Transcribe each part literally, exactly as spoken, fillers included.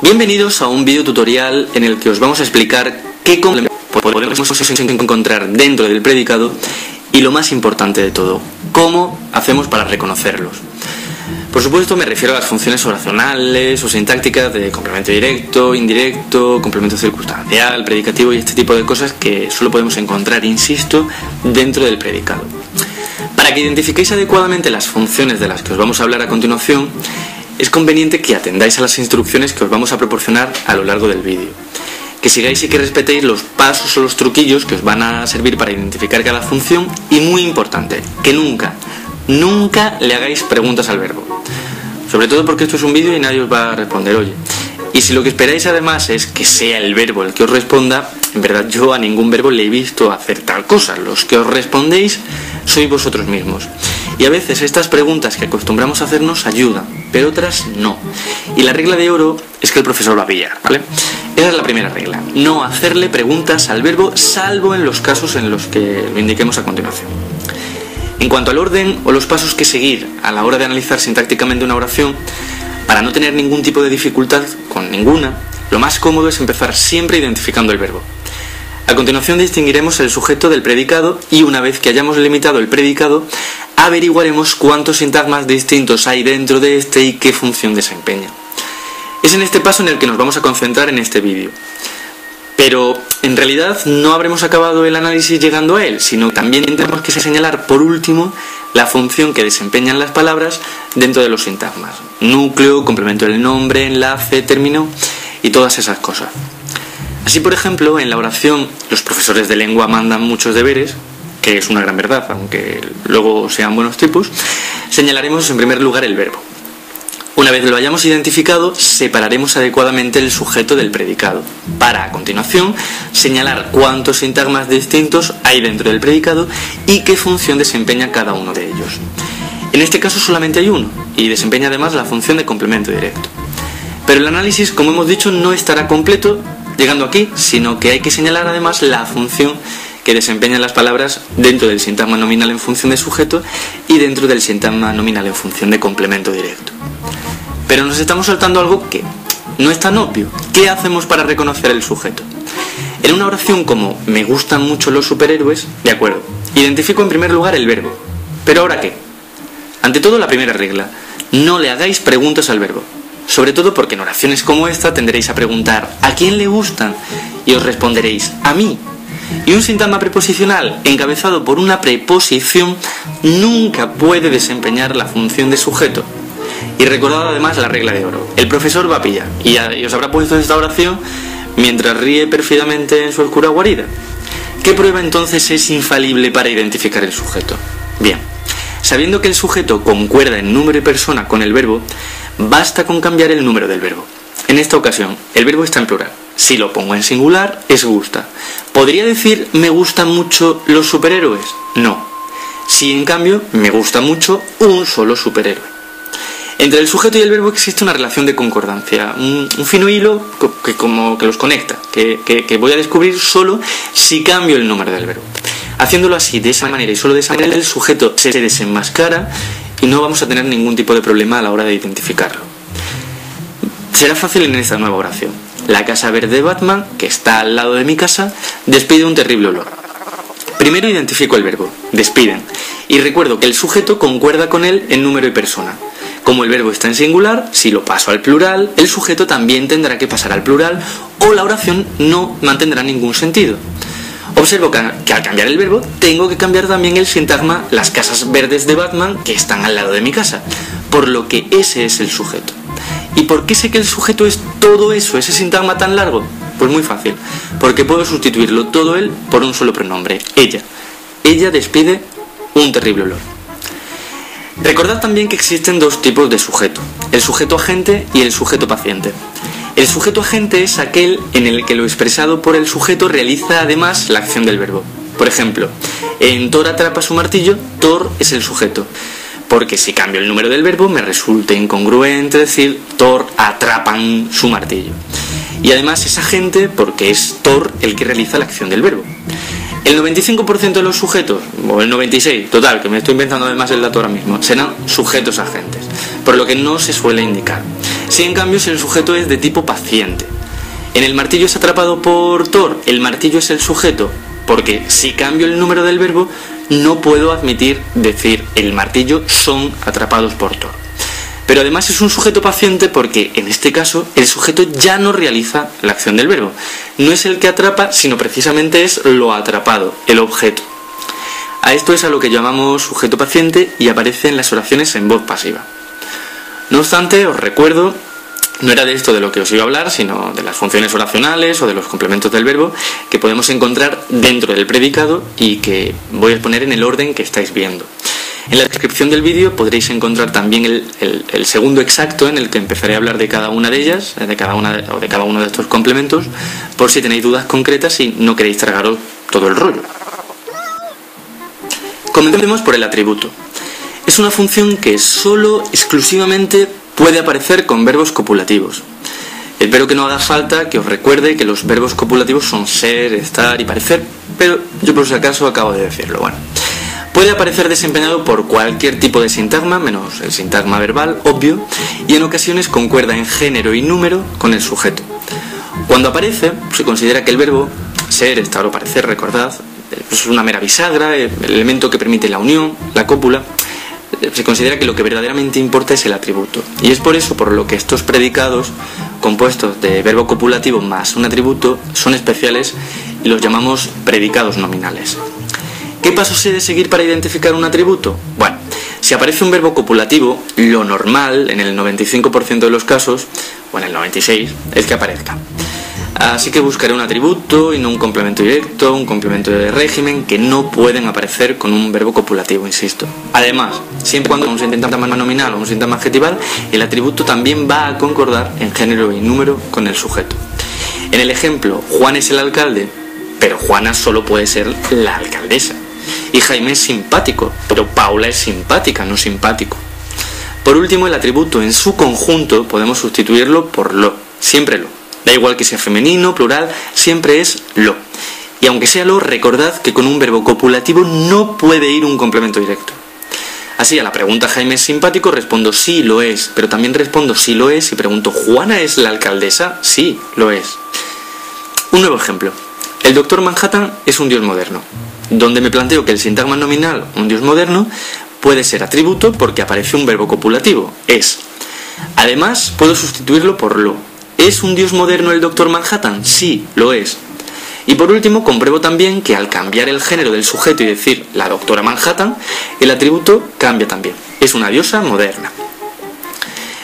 Bienvenidos a un video tutorial en el que os vamos a explicar qué complementos podemos encontrar dentro del predicado y, lo más importante de todo, cómo hacemos para reconocerlos. Por supuesto, me refiero a las funciones oracionales o sintácticas de complemento directo, indirecto, complemento circunstancial, predicativo y este tipo de cosas que solo podemos encontrar, insisto, dentro del predicado. Para que identifiquéis adecuadamente las funciones de las que os vamos a hablar a continuación, es conveniente que atendáis a las instrucciones que os vamos a proporcionar a lo largo del vídeo, que sigáis y que respetéis los pasos o los truquillos que os van a servir para identificar cada función y, muy importante, que nunca, nunca le hagáis preguntas al verbo. Sobre todo porque esto es un vídeo y nadie os va a responder, oye. Y si lo que esperáis además es que sea el verbo el que os responda, en verdad yo a ningún verbo le he visto hacer tal cosa. Los que os respondéis sois vosotros mismos. Y a veces estas preguntas que acostumbramos a hacernos ayudan, pero otras no. Y la regla de oro es que el profesor va a pillar, ¿vale? Esa es la primera regla. No hacerle preguntas al verbo, salvo en los casos en los que lo indiquemos a continuación. En cuanto al orden o los pasos que seguir a la hora de analizar sintácticamente una oración, para no tener ningún tipo de dificultad con ninguna, lo más cómodo es empezar siempre identificando el verbo. A continuación distinguiremos el sujeto del predicado y, una vez que hayamos limitado el predicado, averiguaremos cuántos sintagmas distintos hay dentro de este y qué función desempeña. Es en este paso en el que nos vamos a concentrar en este vídeo. Pero en realidad no habremos acabado el análisis llegando a él, sino que también tenemos que señalar por último la función que desempeñan las palabras dentro de los sintagmas. Núcleo, complemento del nombre, enlace, término y todas esas cosas. Así, por ejemplo, en la oración los profesores de lengua mandan muchos deberes, que es una gran verdad, aunque luego sean buenos tipos, señalaremos en primer lugar el verbo. Una vez lo hayamos identificado, separaremos adecuadamente el sujeto del predicado, para a continuación señalar cuántos sintagmas distintos hay dentro del predicado y qué función desempeña cada uno de ellos. En este caso solamente hay uno, y desempeña además la función de complemento directo. Pero el análisis, como hemos dicho, no estará completo llegando aquí, sino que hay que señalar además la función que desempeñan las palabras dentro del sintagma nominal en función de sujeto y dentro del sintagma nominal en función de complemento directo. Pero nos estamos saltando algo que no es tan obvio. ¿Qué hacemos para reconocer el sujeto? En una oración como "me gustan mucho los superhéroes", de acuerdo, identifico en primer lugar el verbo. ¿Pero ahora qué? Ante todo, la primera regla: no le hagáis preguntas al verbo. Sobre todo porque en oraciones como esta tendréis a preguntar ¿a quién le gustan? Y os responderéis "a mí". Y un sintagma preposicional encabezado por una preposición nunca puede desempeñar la función de sujeto. Y recordad además la regla de oro: el profesor va a pillar, y, a, y os habrá puesto esta oración mientras ríe pérfidamente en su oscura guarida. ¿Qué prueba entonces es infalible para identificar el sujeto? Bien, sabiendo que el sujeto concuerda en número y persona con el verbo, basta con cambiar el número del verbo. En esta ocasión, el verbo está en plural. Si lo pongo en singular, es gusta. ¿Podría decir "me gustan mucho los superhéroes"? No. Si en cambio, "me gusta mucho un solo superhéroe". Entre el sujeto y el verbo existe una relación de concordancia, un, un fino hilo que, como que los conecta, que, que, que voy a descubrir solo si cambio el número del verbo. Haciéndolo así, de esa manera y solo de esa manera, el sujeto se desenmascara y no vamos a tener ningún tipo de problema a la hora de identificarlo. Será fácil en esta nueva oración. La casa verde de Batman, que está al lado de mi casa, despide un terrible olor. Primero identifico el verbo, despiden, y recuerdo que el sujeto concuerda con él en número y persona. Como el verbo está en singular, si lo paso al plural, el sujeto también tendrá que pasar al plural o la oración no mantendrá ningún sentido. Observo que al cambiar el verbo tengo que cambiar también el sintagma "las casas verdes de Batman que están al lado de mi casa", por lo que ese es el sujeto. ¿Y por qué sé que el sujeto es todo eso, ese sintagma tan largo? Pues muy fácil, porque puedo sustituirlo todo él por un solo pronombre, ella. Ella despide un terrible olor. Recordad también que existen dos tipos de sujeto: el sujeto agente y el sujeto paciente. El sujeto agente es aquel en el que lo expresado por el sujeto realiza además la acción del verbo. Por ejemplo, en "Thor atrapa su martillo", Thor es el sujeto, porque si cambio el número del verbo me resulta incongruente decir "Thor atrapan su martillo". Y además es agente porque es Thor el que realiza la acción del verbo. El noventa y cinco por ciento de los sujetos, o el noventa y seis por ciento, total, que me estoy inventando además el dato ahora mismo, serán sujetos agentes. por lo que no se suele indicar. Sí, en cambio, si el sujeto es de tipo paciente. En el martillo es atrapado por Thor, el martillo es el sujeto, porque si cambio el número del verbo, no puedo admitir decir el martillo son atrapados por Thor. Pero además es un sujeto paciente porque, en este caso, el sujeto ya no realiza la acción del verbo. No es el que atrapa, sino precisamente es lo atrapado, el objeto. A esto es a lo que llamamos sujeto paciente y aparece en las oraciones en voz pasiva. No obstante, os recuerdo, no era de esto de lo que os iba a hablar, sino de las funciones oracionales o de los complementos del verbo que podemos encontrar dentro del predicado y que voy a exponer en el orden que estáis viendo. En la descripción del vídeo podréis encontrar también el, el, el segundo exacto en el que empezaré a hablar de cada una de ellas, de cada una de, o de cada uno de estos complementos, por si tenéis dudas concretas y no queréis tragaros todo el rollo. Comencemos por el atributo. Es una función que solo, exclusivamente, puede aparecer con verbos copulativos. Espero que no haga falta que os recuerde que los verbos copulativos son ser, estar y parecer, pero yo por si acaso acabo de decirlo, bueno. Puede aparecer desempeñado por cualquier tipo de sintagma, menos el sintagma verbal, obvio, y en ocasiones concuerda en género y número con el sujeto. Cuando aparece, se considera que el verbo ser, estar o parecer, recordad, es una mera bisagra, el elemento que permite la unión, la cópula. Se considera que lo que verdaderamente importa es el atributo. Y es por eso por lo que estos predicados, compuestos de verbo copulativo más un atributo, son especiales y los llamamos predicados nominales. ¿Qué pasos he de seguir para identificar un atributo? Bueno, si aparece un verbo copulativo, lo normal, en el noventa y cinco por ciento de los casos, o en el noventa y seis por ciento, es que aparezca. Así que buscaré un atributo y no un complemento directo, un complemento de régimen, que no pueden aparecer con un verbo copulativo, insisto. Además, siempre cuando un sintagma nominal o un sintagma adjetival, el atributo también va a concordar en género y número con el sujeto. En el ejemplo, Juan es el alcalde, pero Juana solo puede ser la alcaldesa. Y Jaime es simpático, pero Paula es simpática, no simpático. Por último, el atributo en su conjunto podemos sustituirlo por lo, siempre lo. Da igual que sea femenino, plural, siempre es lo. Y aunque sea lo, recordad que con un verbo copulativo no puede ir un complemento directo. Así, a la pregunta Jaime es simpático, respondo sí, lo es, pero también respondo sí, lo es, y pregunto ¿Juana es la alcaldesa? Sí, lo es. Un nuevo ejemplo. El doctor Manhattan es un dios moderno, donde me planteo que el sintagma nominal, un dios moderno, puede ser atributo porque aparece un verbo copulativo, es. Además, puedo sustituirlo por lo. ¿Es un dios moderno el doctor Manhattan? Sí, lo es. Y por último, compruebo también que al cambiar el género del sujeto y decir la doctora Manhattan, el atributo cambia también. Es una diosa moderna.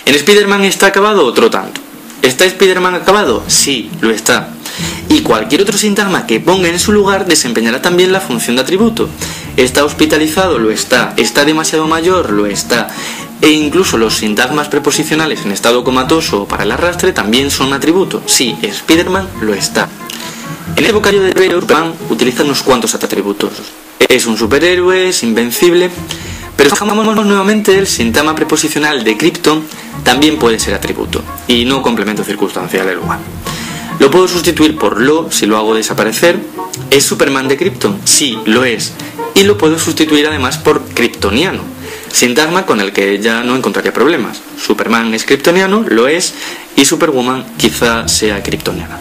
¿En Spider-Man está acabado otro tanto? ¿Está Spider-Man acabado? Sí, lo está. Y cualquier otro sintagma que ponga en su lugar desempeñará también la función de atributo. ¿Está hospitalizado? Lo está. ¿Está demasiado mayor? Lo está. E incluso los sintagmas preposicionales en estado comatoso o para el arrastre también son atributo. Sí, Spiderman lo está. En el vocabulario de superhéroe, Superman utiliza unos cuantos atributos. Es un superhéroe, es invencible. Pero fijamos nuevamente el sintagma preposicional de Krypton también puede ser atributo. Y no complemento circunstancial del lugar. Lo puedo sustituir por lo si lo hago desaparecer. ¿Es Superman de Krypton? Sí, lo es. Y lo puedo sustituir además por kryptoniano. Sintagma con el que ya no encontraría problemas. Superman es kryptoniano, lo es, y Superwoman quizá sea kryptoniana.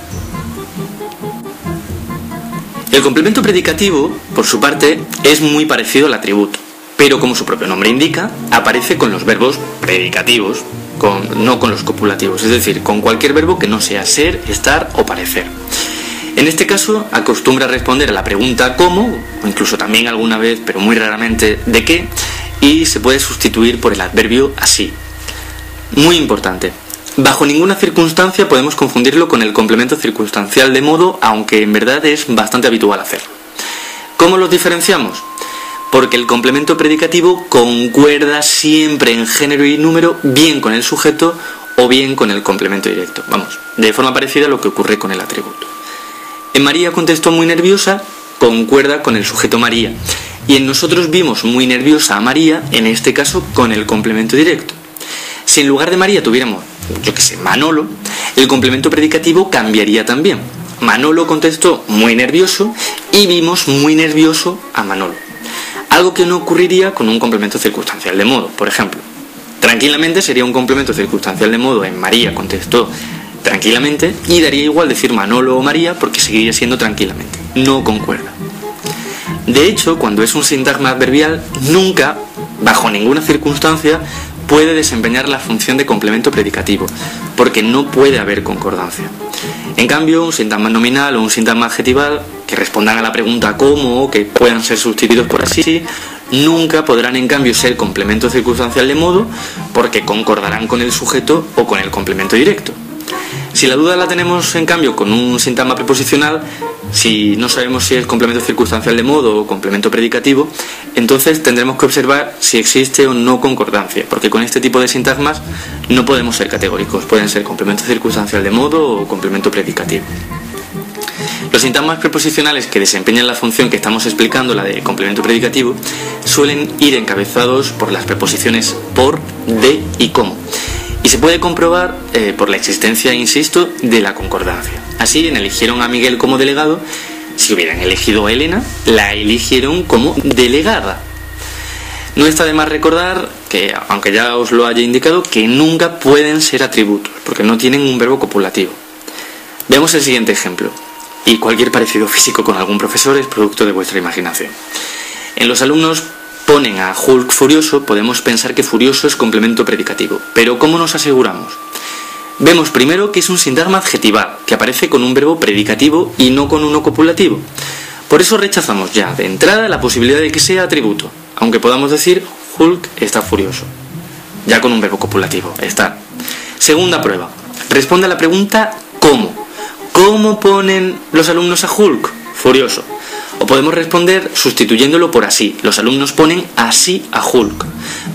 El complemento predicativo, por su parte, es muy parecido al atributo, pero como su propio nombre indica, aparece con los verbos predicativos, con, no con los copulativos, es decir, con cualquier verbo que no sea ser, estar o parecer. En este caso, acostumbra responder a la pregunta cómo, o incluso también alguna vez, pero muy raramente, de qué, y se puede sustituir por el adverbio así. Muy importante, bajo ninguna circunstancia podemos confundirlo con el complemento circunstancial de modo, aunque en verdad es bastante habitual hacerlo. ¿Cómo los diferenciamos? Porque el complemento predicativo concuerda siempre en género y número bien con el sujeto o bien con el complemento directo. Vamos, de forma parecida a lo que ocurre con el atributo. En María contestó muy nerviosa, concuerda con el sujeto María. Y en nosotros vimos muy nerviosa a María, en este caso con el complemento directo. Si en lugar de María tuviéramos, yo que sé, Manolo, el complemento predicativo cambiaría también. Manolo contestó muy nervioso y vimos muy nervioso a Manolo. Algo que no ocurriría con un complemento circunstancial de modo. Por ejemplo, Tranquilamente sería un complemento circunstancial de modo en María, contestó tranquilamente, y daría igual decir Manolo o María porque seguiría siendo tranquilamente. No concuerda. De hecho, cuando es un sintagma adverbial, nunca, bajo ninguna circunstancia, puede desempeñar la función de complemento predicativo, porque no puede haber concordancia. En cambio, un sintagma nominal o un sintagma adjetival, que respondan a la pregunta cómo o que puedan ser sustituidos por así, nunca podrán en cambio ser complemento circunstancial de modo, porque concordarán con el sujeto o con el complemento directo. Si la duda la tenemos en cambio con un sintagma preposicional, si no sabemos si es complemento circunstancial de modo o complemento predicativo, entonces tendremos que observar si existe o no concordancia, porque con este tipo de sintagmas no podemos ser categóricos, pueden ser complemento circunstancial de modo o complemento predicativo. Los sintagmas preposicionales que desempeñan la función que estamos explicando, la de complemento predicativo, suelen ir encabezados por las preposiciones por, de y como. Y se puede comprobar eh, por la existencia, insisto, de la concordancia. Así, en eligieron a Miguel como delegado, si hubieran elegido a Elena, la eligieron como delegada. No está de más recordar que, aunque ya os lo haya indicado, que nunca pueden ser atributos, porque no tienen un verbo copulativo. Veamos el siguiente ejemplo, y cualquier parecido físico con algún profesor es producto de vuestra imaginación. En los alumnos ponen a Hulk furioso, podemos pensar que furioso es complemento predicativo. Pero ¿cómo nos aseguramos? Vemos primero que es un sintagma adjetival, que aparece con un verbo predicativo y no con uno copulativo. Por eso rechazamos ya de entrada la posibilidad de que sea atributo, aunque podamos decir Hulk está furioso, ya con un verbo copulativo, está. Segunda prueba, responde a la pregunta ¿cómo? ¿Cómo ponen los alumnos a Hulk? Furioso. O podemos responder sustituyéndolo por así. Los alumnos ponen así a Hulk.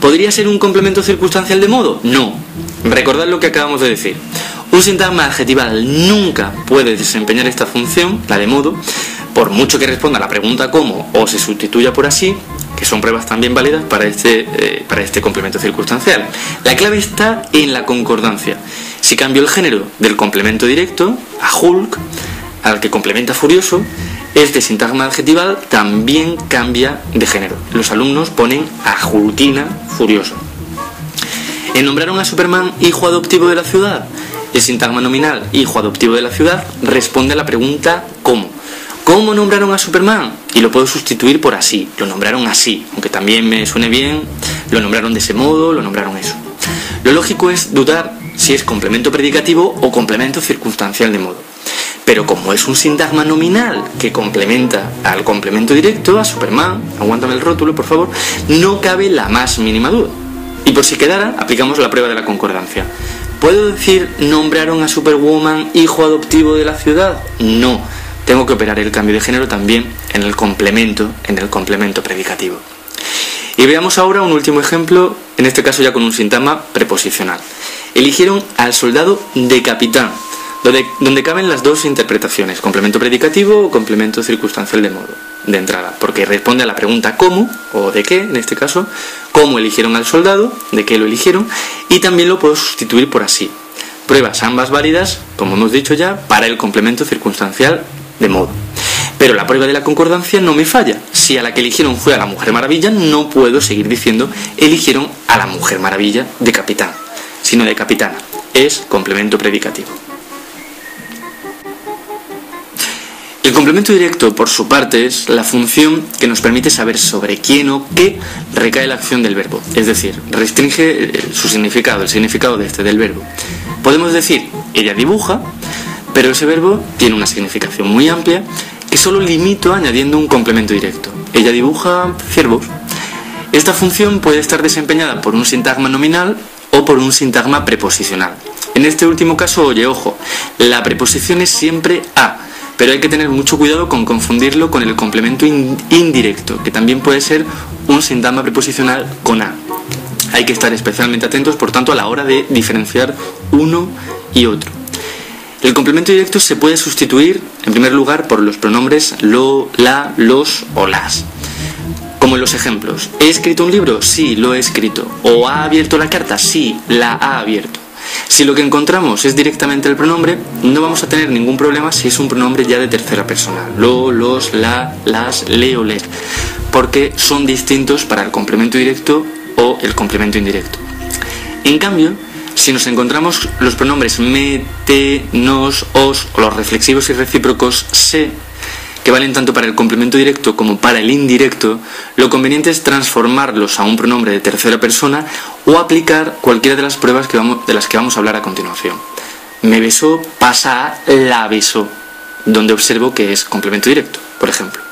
¿Podría ser un complemento circunstancial de modo? No. Recordad lo que acabamos de decir. Un sintagma adjetival nunca puede desempeñar esta función, la de modo, por mucho que responda a la pregunta cómo o se sustituya por así, que son pruebas también válidas para este, eh, para este complemento circunstancial. La clave está en la concordancia. Si cambio el género del complemento directo a Hulk, al que complementa furioso, este sintagma adjetival también cambia de género. Los alumnos ponen a Hulkina furioso. Nombraron a Superman hijo adoptivo de la ciudad. El sintagma nominal hijo adoptivo de la ciudad responde a la pregunta ¿cómo? ¿Cómo nombraron a Superman? Y lo puedo sustituir por así. Lo nombraron así, aunque también me suene bien. Lo nombraron de ese modo, lo nombraron eso. Lo lógico es dudar si es complemento predicativo o complemento circunstancial de modo. Pero como es un sintagma nominal que complementa al complemento directo, a Superman, aguántame el rótulo por favor, no cabe la más mínima duda. Y por si quedara, aplicamos la prueba de la concordancia. ¿Puedo decir nombraron a Superwoman hijo adoptivo de la ciudad? No, tengo que operar el cambio de género también en el complemento, en el complemento predicativo. Y veamos ahora un último ejemplo, en este caso ya con un sintagma preposicional. Eligieron al soldado de capitán, Donde, donde caben las dos interpretaciones, complemento predicativo o complemento circunstancial de modo, de entrada, porque responde a la pregunta cómo, o de qué, en este caso, cómo eligieron al soldado, de qué lo eligieron, y también lo puedo sustituir por así. Pruebas ambas válidas, como hemos dicho ya, para el complemento circunstancial de modo. Pero la prueba de la concordancia no me falla. Si a la que eligieron fue a la Mujer Maravilla, no puedo seguir diciendo eligieron a la Mujer Maravilla de capitán, sino de capitana. Es complemento predicativo. El complemento directo, por su parte, es la función que nos permite saber sobre quién o qué recae la acción del verbo. Es decir, restringe su significado, el significado de este del verbo. Podemos decir, ella dibuja, pero ese verbo tiene una significación muy amplia que solo limito añadiendo un complemento directo. Ella dibuja ciervos. Esta función puede estar desempeñada por un sintagma nominal o por un sintagma preposicional. En este último caso, oye, ojo, la preposición es siempre a. Pero hay que tener mucho cuidado con confundirlo con el complemento indirecto, que también puede ser un sintagma preposicional con a. Hay que estar especialmente atentos, por tanto, a la hora de diferenciar uno y otro. El complemento directo se puede sustituir, en primer lugar, por los pronombres lo, la, los o las. Como en los ejemplos, ¿he escrito un libro? Sí, lo he escrito. ¿O ha abierto la carta? Sí, la ha abierto. Si lo que encontramos es directamente el pronombre, no vamos a tener ningún problema si es un pronombre ya de tercera persona. Lo, los, la, las, le o les. Porque son distintos para el complemento directo o el complemento indirecto. En cambio, si nos encontramos los pronombres me, te, nos, os o los reflexivos y recíprocos se, que valen tanto para el complemento directo como para el indirecto, lo conveniente es transformarlos a un pronombre de tercera persona o aplicar cualquiera de las pruebas que vamos, de las que vamos a hablar a continuación. Me besó pasa a la besó, donde observo que es complemento directo, por ejemplo.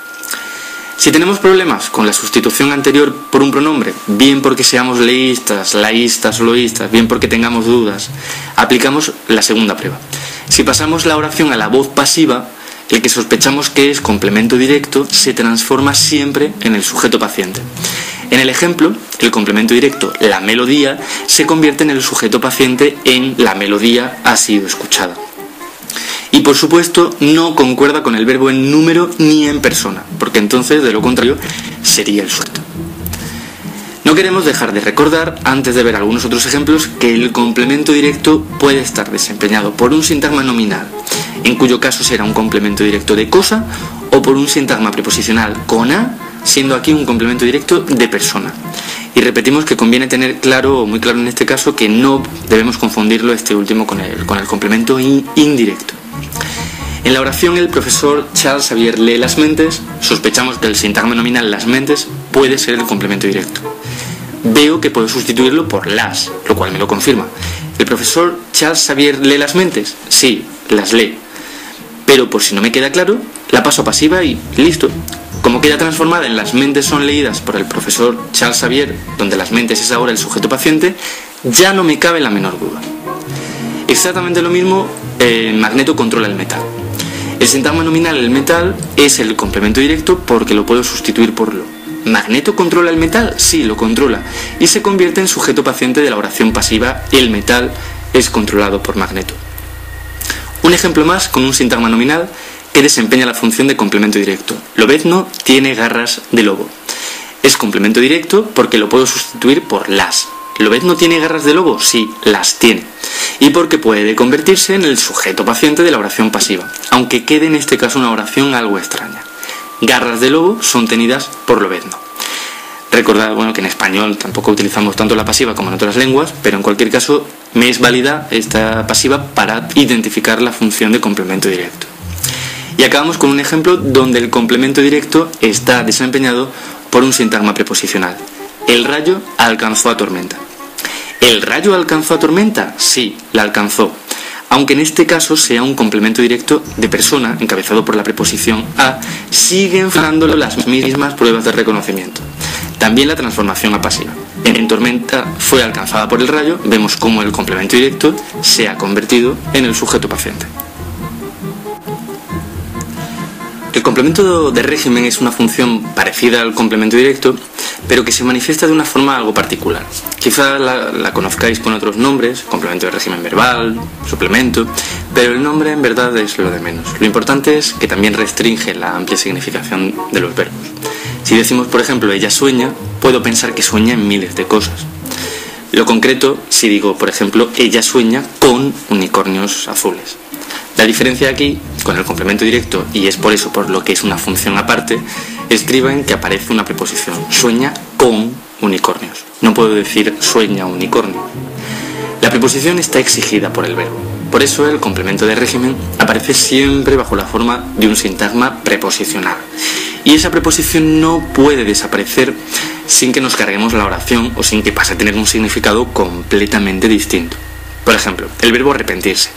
Si tenemos problemas con la sustitución anterior por un pronombre, bien porque seamos leístas, laístas o loístas, bien porque tengamos dudas, aplicamos la segunda prueba. Si pasamos la oración a la voz pasiva, el que sospechamos que es complemento directo se transforma siempre en el sujeto paciente. En el ejemplo, el complemento directo, la melodía, se convierte en el sujeto paciente en la melodía ha sido escuchada. Y por supuesto no concuerda con el verbo en número ni en persona, porque entonces de lo contrario sería el sujeto. No queremos dejar de recordar, antes de ver algunos otros ejemplos, que el complemento directo puede estar desempeñado por un sintagma nominal, en cuyo caso será un complemento directo de cosa, o por un sintagma preposicional con a, siendo aquí un complemento directo de persona. Y repetimos que conviene tener claro, o muy claro en este caso, que no debemos confundirlo este último con el, con el complemento in, indirecto. En la oración el profesor Charles Xavier lee las mentes, sospechamos que el sintagma nominal las mentes puede ser el complemento directo. Veo que puedo sustituirlo por las, lo cual me lo confirma. ¿El profesor Charles Xavier lee las mentes? Sí, las lee. Pero por si no me queda claro, la paso a pasiva y listo. Como queda transformada en las mentes son leídas por el profesor Charles Xavier, donde las mentes es ahora el sujeto paciente, ya no me cabe la menor duda. Exactamente lo mismo, eh, Magneto controla el metal. El sintagma nominal, el metal, es el complemento directo porque lo puedo sustituir por lo. ¿Magneto controla el metal? Sí, lo controla. Y se convierte en sujeto paciente de la oración pasiva, el metal es controlado por Magneto. Un ejemplo más con un sintagma nominal que desempeña la función de complemento directo. Lobezno tiene garras de lobo. Es complemento directo porque lo puedo sustituir por las. ¿Lobezno tiene garras de lobo? Sí, las tiene. Y porque puede convertirse en el sujeto paciente de la oración pasiva, aunque quede en este caso una oración algo extraña. Garras de lobo son tenidas por Lobezno. Recordad, bueno, que en español tampoco utilizamos tanto la pasiva como en otras lenguas, pero en cualquier caso me es válida esta pasiva para identificar la función de complemento directo. Y acabamos con un ejemplo donde el complemento directo está desempeñado por un sintagma preposicional. El rayo alcanzó a Tormenta. ¿El rayo alcanzó a Tormenta? Sí, la alcanzó. Aunque en este caso sea un complemento directo de persona, encabezado por la preposición a, siguen fallando las mismas pruebas de reconocimiento. También la transformación a pasiva. En Tormenta fue alcanzada por el rayo, vemos cómo el complemento directo se ha convertido en el sujeto paciente. El complemento de régimen es una función parecida al complemento directo, pero que se manifiesta de una forma algo particular. Quizá la, la conozcáis con otros nombres, complemento de régimen verbal, suplemento, pero el nombre en verdad es lo de menos. Lo importante es que también restringe la amplia significación de los verbos. Si decimos, por ejemplo, ella sueña, puedo pensar que sueña en miles de cosas. Lo concreto, si digo, por ejemplo, ella sueña con unicornios azules. La diferencia aquí, con el complemento directo, y es por eso por lo que es una función aparte, escriban que aparece una preposición, sueña con unicornios. No puedo decir sueña unicornio. La preposición está exigida por el verbo. Por eso el complemento de régimen aparece siempre bajo la forma de un sintagma preposicional. Y esa preposición no puede desaparecer sin que nos carguemos la oración o sin que pase a tener un significado completamente distinto. Por ejemplo, el verbo arrepentirse.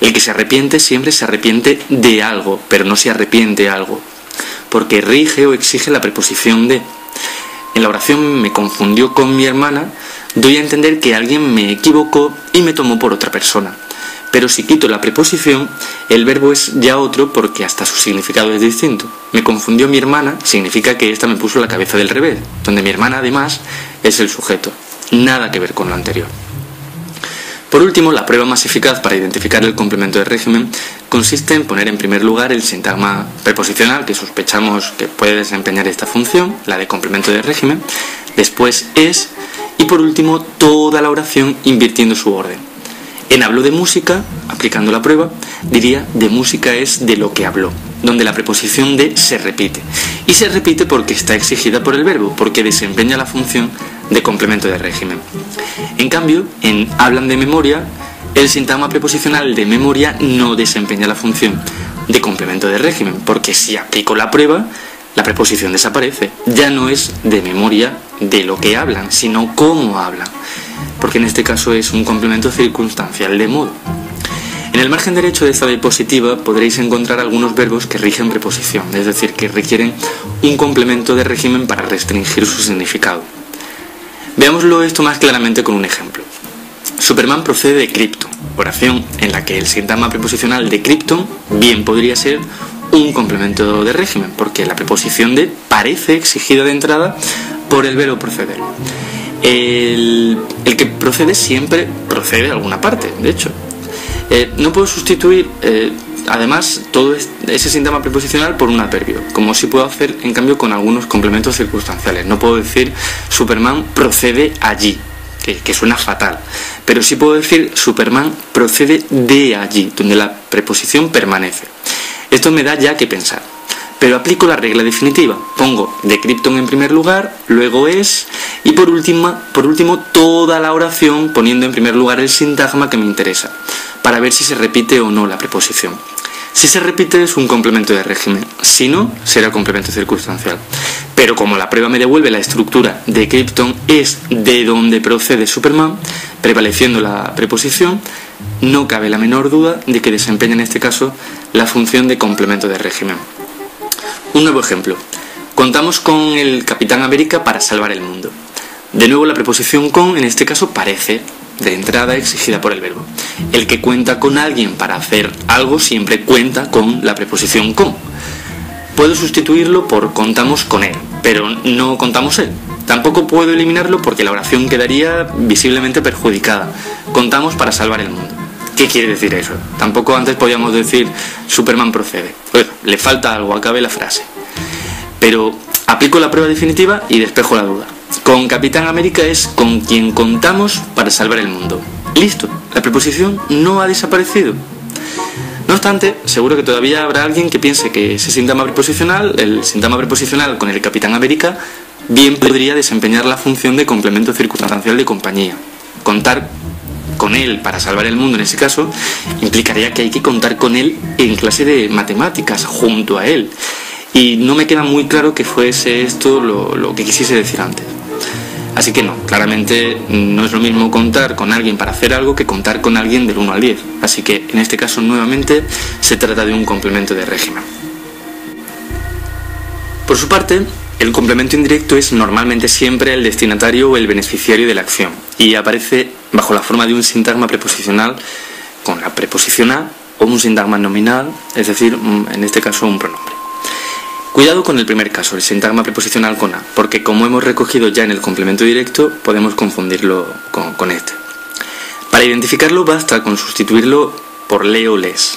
El que se arrepiente siempre se arrepiente de algo, pero no se arrepiente algo, porque rige o exige la preposición de. En la oración me confundió con mi hermana, doy a entender que alguien me equivocó y me tomó por otra persona. Pero si quito la preposición, el verbo es ya otro porque hasta su significado es distinto. Me confundió mi hermana significa que ésta me puso la cabeza del revés, donde mi hermana además es el sujeto. Nada que ver con lo anterior. Por último, la prueba más eficaz para identificar el complemento de régimen consiste en poner en primer lugar el sintagma preposicional que sospechamos que puede desempeñar esta función, la de complemento de régimen, después es, y por último toda la oración invirtiendo su orden. En habló de música, aplicando la prueba, diría de música es de lo que habló, donde la preposición de se repite, y se repite porque está exigida por el verbo, porque desempeña la función de complemento de régimen. En cambio, en hablan de memoria, el sintagma preposicional de memoria no desempeña la función de complemento de régimen, porque si aplico la prueba, la preposición desaparece. Ya no es de memoria de lo que hablan, sino cómo hablan, porque en este caso es un complemento circunstancial de modo. En el margen derecho de esta diapositiva podréis encontrar algunos verbos que rigen preposición, es decir, que requieren un complemento de régimen para restringir su significado. Veámoslo esto más claramente con un ejemplo. Superman procede de Krypton, oración en la que el sintagma preposicional de Krypton bien podría ser un complemento de régimen, porque la preposición de parece exigida de entrada por el verbo proceder. El, el que procede siempre procede de alguna parte, de hecho. Eh, no puedo sustituir, eh, además, todo ese sintagma preposicional por un adverbio, como sí puedo hacer, en cambio, con algunos complementos circunstanciales. No puedo decir Superman procede allí, que, que suena fatal, pero sí puedo decir Superman procede de allí, donde la preposición permanece. Esto me da ya que pensar, pero aplico la regla definitiva. Pongo de Krypton en primer lugar, luego es, y por último, por último toda la oración poniendo en primer lugar el sintagma que me interesa, para ver si se repite o no la preposición. Si se repite es un complemento de régimen, si no, será complemento circunstancial. Pero como la prueba me devuelve la estructura de Krypton es de donde procede Superman, prevaleciendo la preposición, no cabe la menor duda de que desempeña en este caso la función de complemento de régimen. Un nuevo ejemplo. Contamos con el Capitán América para salvar el mundo. De nuevo la preposición con, en este caso, parece, de entrada exigida por el verbo. El que cuenta con alguien para hacer algo siempre cuenta con la preposición con. Puedo sustituirlo por contamos con él, pero no contamos él. Tampoco puedo eliminarlo porque la oración quedaría visiblemente perjudicada. Contamos para salvar el mundo. ¿Qué quiere decir eso? Tampoco antes podíamos decir Superman procede. Oye, le falta algo, acabe la frase. Pero aplico la prueba definitiva y despejo la duda. Con Capitán América es con quien contamos para salvar el mundo. Listo, la preposición no ha desaparecido. No obstante, seguro que todavía habrá alguien que piense que ese sintagma preposicional, el sintagma preposicional con el Capitán América, bien podría desempeñar la función de complemento circunstancial de compañía. Contar con él para salvar el mundo en ese caso implicaría que hay que contar con él en clase de matemáticas, junto a él. Y no me queda muy claro que fuese esto lo, lo que quisiese decir antes. Así que no, claramente no es lo mismo contar con alguien para hacer algo que contar con alguien del uno al diez. Así que en este caso nuevamente se trata de un complemento de régimen. Por su parte, el complemento indirecto es normalmente siempre el destinatario o el beneficiario de la acción y aparece bajo la forma de un sintagma preposicional con la preposición a o un sintagma nominal, es decir, en este caso un pronombre. Cuidado con el primer caso, el sintagma preposicional con a, porque como hemos recogido ya en el complemento directo, podemos confundirlo con, con este. Para identificarlo basta con sustituirlo por le o les.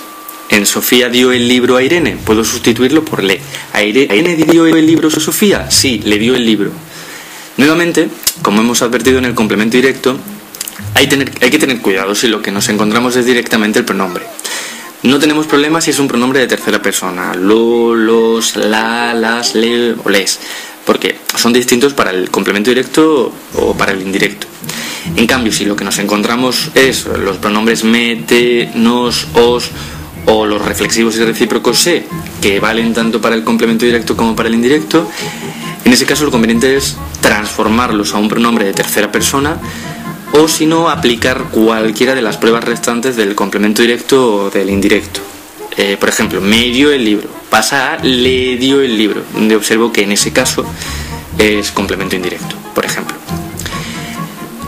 En Sofía dio el libro a Irene, puedo sustituirlo por le. ¿A Irene dio el libro a Sofía? Sí, le dio el libro. Nuevamente, como hemos advertido en el complemento directo, hay, tener, hay que tener cuidado si lo que nos encontramos es directamente el pronombre. No tenemos problema si es un pronombre de tercera persona, lo, los, la, las, le o les, porque son distintos para el complemento directo o para el indirecto. En cambio, si lo que nos encontramos es los pronombres me, te, nos, os o los reflexivos y recíprocos se, que valen tanto para el complemento directo como para el indirecto, en ese caso lo conveniente es transformarlos a un pronombre de tercera persona, o si no, aplicar cualquiera de las pruebas restantes del complemento directo o del indirecto. Eh, por ejemplo, me dio el libro, pasa a le dio el libro, donde observo que en ese caso es complemento indirecto, por ejemplo.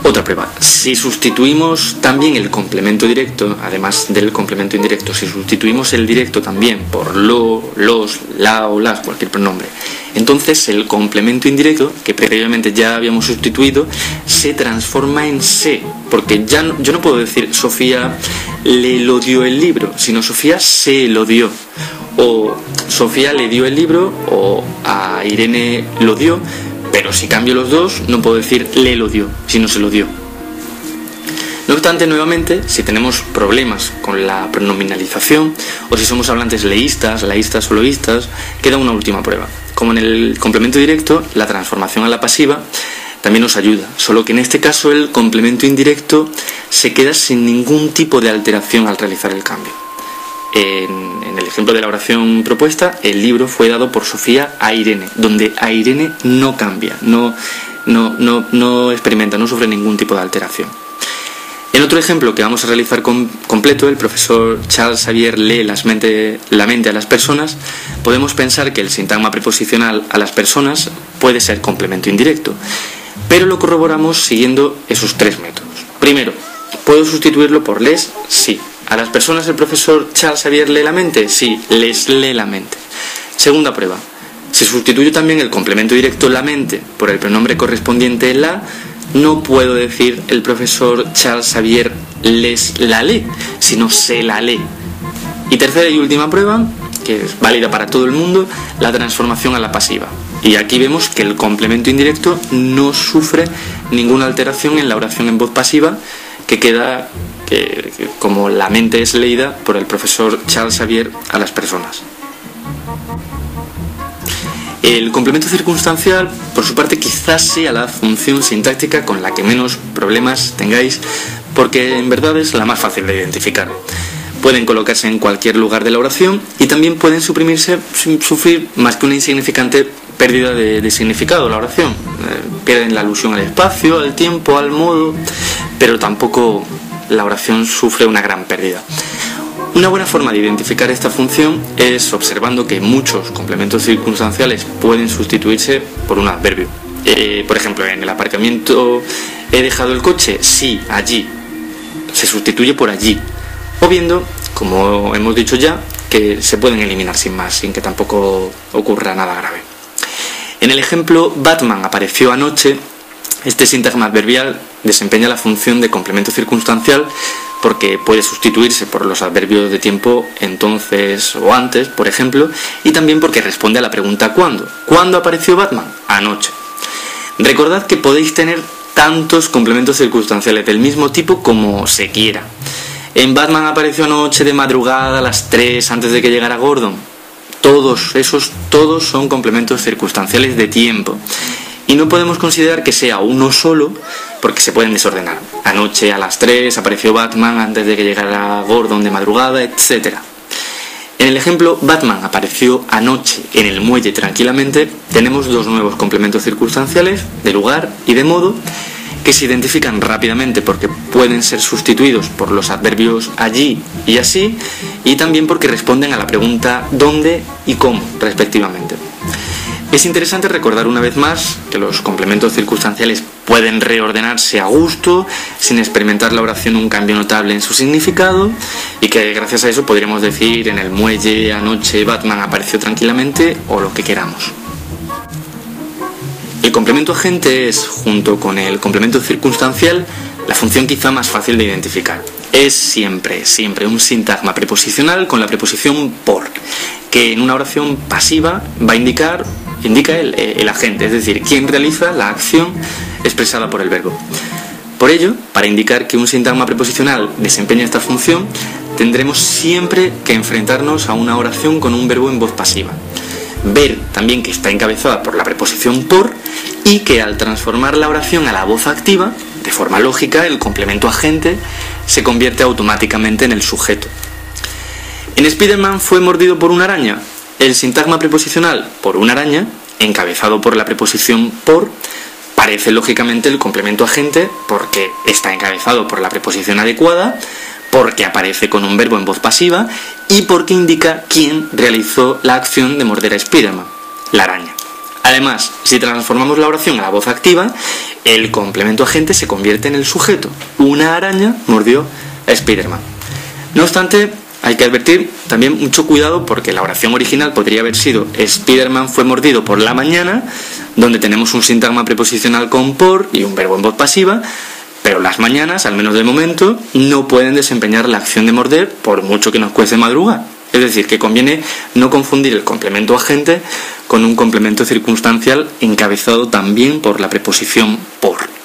Otra prueba, si sustituimos también el complemento directo, además del complemento indirecto, si sustituimos el directo también por lo, los, la o las, cualquier pronombre, entonces el complemento indirecto, que previamente ya habíamos sustituido, se transforma en se, porque ya no, yo no puedo decir Sofía le lo dio el libro, sino Sofía se lo dio, o Sofía le dio el libro, o a Irene lo dio. Pero si cambio los dos, no puedo decir le lo dio, sino se lo dio. No obstante, nuevamente, si tenemos problemas con la pronominalización, o si somos hablantes leístas, laístas o loístas, queda una última prueba. Como en el complemento directo, la transformación a la pasiva, también nos ayuda, solo que en este caso el complemento indirecto se queda sin ningún tipo de alteración al realizar el cambio. En, en el ejemplo de la oración propuesta, el libro fue dado por Sofía a Irene, donde a Irene no cambia, no, no, no, no experimenta, no sufre ningún tipo de alteración. En otro ejemplo que vamos a realizar com completo, el profesor Charles Xavier lee las mente, la mente a las personas, podemos pensar que el sintagma preposicional a las personas puede ser complemento indirecto, pero lo corroboramos siguiendo esos tres métodos. Primero, ¿puedo sustituirlo por les? Sí. ¿A las personas el profesor Charles Xavier lee la mente? Sí, les lee la mente. Segunda prueba, si sustituyo también el complemento directo la mente por el pronombre correspondiente la, no puedo decir el profesor Charles Xavier les la lee, sino se la lee. Y tercera y última prueba, que es válida para todo el mundo, la transformación a la pasiva. Y aquí vemos que el complemento indirecto no sufre ninguna alteración en la oración en voz pasiva, que queda que, que, como la mente es leída por el profesor Charles Xavier a las personas. El complemento circunstancial, por su parte, quizás sea la función sintáctica con la que menos problemas tengáis, porque en verdad es la más fácil de identificar. Pueden colocarse en cualquier lugar de la oración y también pueden suprimirse sin sufrir más que una insignificante pérdida de, de significado la oración. Eh, pierden la alusión al espacio, al tiempo, al modo, pero tampoco la oración sufre una gran pérdida. Una buena forma de identificar esta función es observando que muchos complementos circunstanciales pueden sustituirse por un adverbio. Eh, por ejemplo, en el aparcamiento he dejado el coche, sí, allí, se sustituye por allí. O viendo, como hemos dicho ya, que se pueden eliminar sin más, sin que tampoco ocurra nada grave. En el ejemplo Batman apareció anoche, este sintagma adverbial desempeña la función de complemento circunstancial porque puede sustituirse por los adverbios de tiempo entonces o antes, por ejemplo, y también porque responde a la pregunta ¿cuándo? ¿Cuándo apareció Batman? Anoche. Recordad que podéis tener tantos complementos circunstanciales del mismo tipo como se quiera. En Batman apareció anoche, de madrugada, a las tres, antes de que llegara Gordon. Todos esos, todos son complementos circunstanciales de tiempo. Y no podemos considerar que sea uno solo, porque se pueden desordenar. Anoche a las tres apareció Batman, antes de que llegara Gordon de madrugada, etcétera. En el ejemplo Batman apareció anoche en el muelle tranquilamente, tenemos dos nuevos complementos circunstanciales, de lugar y de modo, que se identifican rápidamente porque pueden ser sustituidos por los adverbios allí y así, y también porque responden a la pregunta dónde y cómo, respectivamente. Es interesante recordar una vez más que los complementos circunstanciales pueden reordenarse a gusto, sin experimentar la oración un cambio notable en su significado, y que gracias a eso podríamos decir en el muelle, anoche, Batman apareció tranquilamente, o lo que queramos. El complemento agente es, junto con el complemento circunstancial, la función quizá más fácil de identificar. Es siempre, siempre un sintagma preposicional con la preposición por, que en una oración pasiva va a indicar indica el, el agente, es decir, quien realiza la acción expresada por el verbo. Por ello, para indicar que un sintagma preposicional desempeña esta función, tendremos siempre que enfrentarnos a una oración con un verbo en voz pasiva. Ver también que está encabezada por la preposición por y que al transformar la oración a la voz activa, de forma lógica, el complemento agente se convierte automáticamente en el sujeto. En Spider-Man fue mordido por una araña. El sintagma preposicional por una araña, encabezado por la preposición por, parece lógicamente el complemento agente porque está encabezado por la preposición adecuada, porque aparece con un verbo en voz pasiva y porque indica quién realizó la acción de morder a Spiderman, la araña. Además, si transformamos la oración a la voz activa, el complemento agente se convierte en el sujeto. Una araña mordió a Spiderman. No obstante, hay que advertir también mucho cuidado porque la oración original podría haber sido Spiderman fue mordido por la mañana, donde tenemos un sintagma preposicional con por y un verbo en voz pasiva, pero las mañanas, al menos de momento, no pueden desempeñar la acción de morder por mucho que nos cueste madrugar. Es decir, que conviene no confundir el complemento agente con un complemento circunstancial encabezado también por la preposición por.